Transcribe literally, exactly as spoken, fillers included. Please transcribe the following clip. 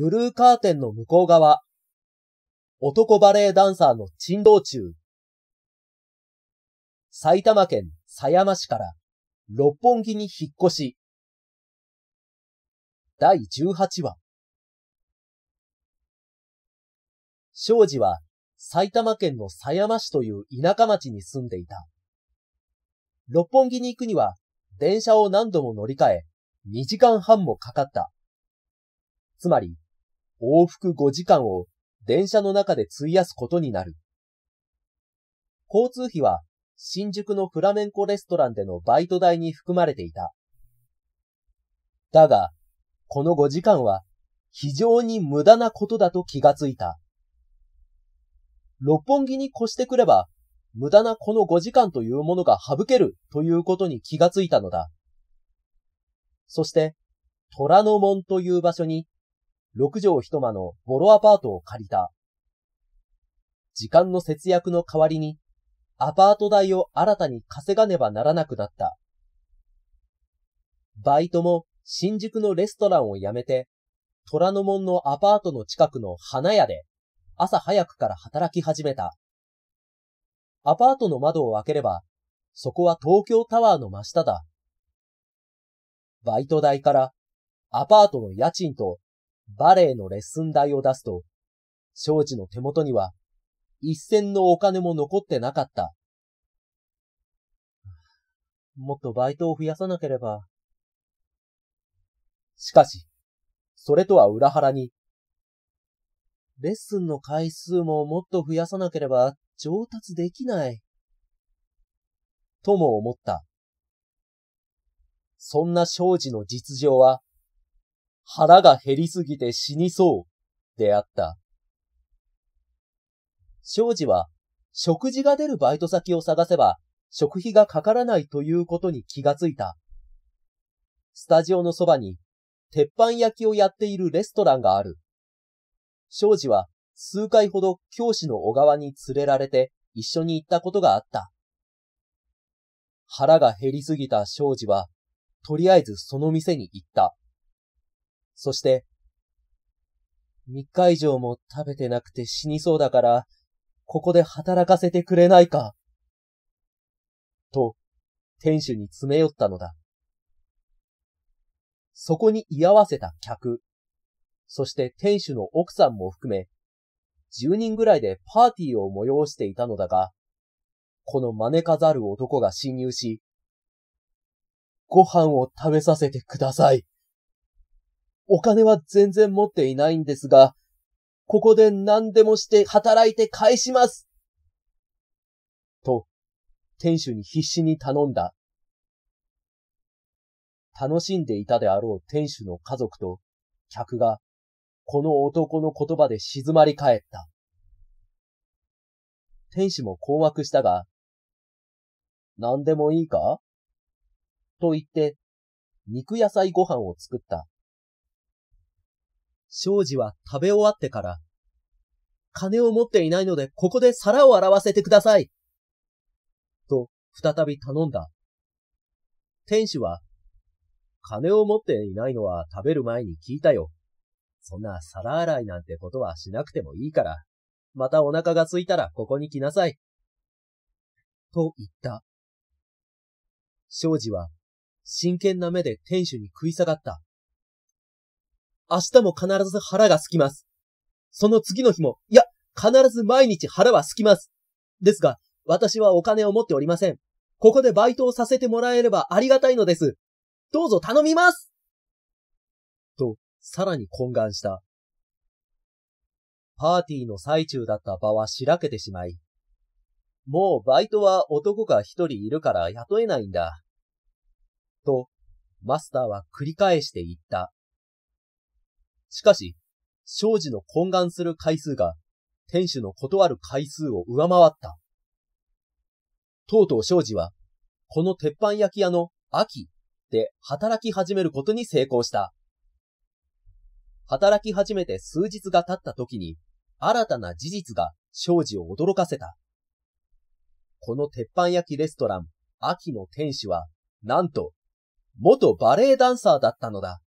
ブルーカーテンの向こう側、男バレエダンサーの珍道中。埼玉県狭山市から六本木に引っ越し。だいじゅうはちわ。庄司は埼玉県の狭山市という田舎町に住んでいた。六本木に行くには電車を何度も乗り換え、にじかんはんもかかった。つまり、往復ごじかんを電車の中で費やすことになる。交通費は新宿のフラメンコレストランでのバイト代に含まれていた。だが、このごじかんは非常に無駄なことだと気がついた。六本木に越してくれば、無駄なこのごじかんというものが省けるということに気がついたのだ。そして、虎ノ門という場所に、ろくじょうひとまのボロアパートを借りた。時間の節約の代わりに、アパート代を新たに稼がねばならなくなった。バイトも新宿のレストランを辞めて、虎ノ門のアパートの近くの花屋で、朝早くから働き始めた。アパートの窓を開ければ、そこは東京タワーの真下だ。バイト代からアパートの家賃とバレエのレッスン代を出すと、庄司の手元には一銭のお金も残ってなかった。もっとバイトを増やさなければ。しかし、それとは裏腹に、レッスンの回数ももっと増やさなければ上達できない。とも思った。そんな庄司の実情は、腹が減りすぎて死にそうであった。庄司は、食事が出るバイト先を探せば、食費がかからないということに気がついた。スタジオのそばに、鉄板焼きをやっているレストランがある。庄司は数回ほど教師の小川に連れられて一緒に行ったことがあった。腹が減りすぎた庄司は、とりあえずその店に行った。そして、みっか以上も食べてなくて死にそうだから、ここで働かせてくれないか。と、店主に詰め寄ったのだ。そこに居合わせた客。そして店主の奥さんも含め、じゅうにんぐらいでパーティーを催していたのだが、この招かざる男が侵入し、ご飯を食べさせてください。お金は全然持っていないんですが、ここで何でもして働いて返します。と、店主に必死に頼んだ。楽しんでいたであろう店主の家族と客が、この男の言葉で静まり返った。店主も困惑したが、何でもいいかと言って、肉野菜ご飯を作った。庄司は食べ終わってから、金を持っていないのでここで皿を洗わせてくださいと、再び頼んだ。店主は、金を持っていないのは食べる前に聞いたよ。そんな皿洗いなんてことはしなくてもいいから、またお腹が空いたらここに来なさい。と言った。庄司は真剣な目で店主に食い下がった。明日も必ず腹が空きます。その次の日も、いや、必ず毎日腹は空きます。ですが、私はお金を持っておりません。ここでバイトをさせてもらえればありがたいのです。どうぞ頼みますと、さらに懇願した。パーティーの最中だった場はしらけてしまい、もうバイトは男が一人いるから雇えないんだ。と、マスターは繰り返して言った。しかし、庄司の懇願する回数が、店主の断る回数を上回った。とうとう庄司は、この鉄板焼き屋の秋、で働き始めることに成功した。働き始めて数日が経った時に、新たな事実が庄司を驚かせた。この鉄板焼きレストラン、秋の店主は、なんと、元バレエダンサーだったのだ。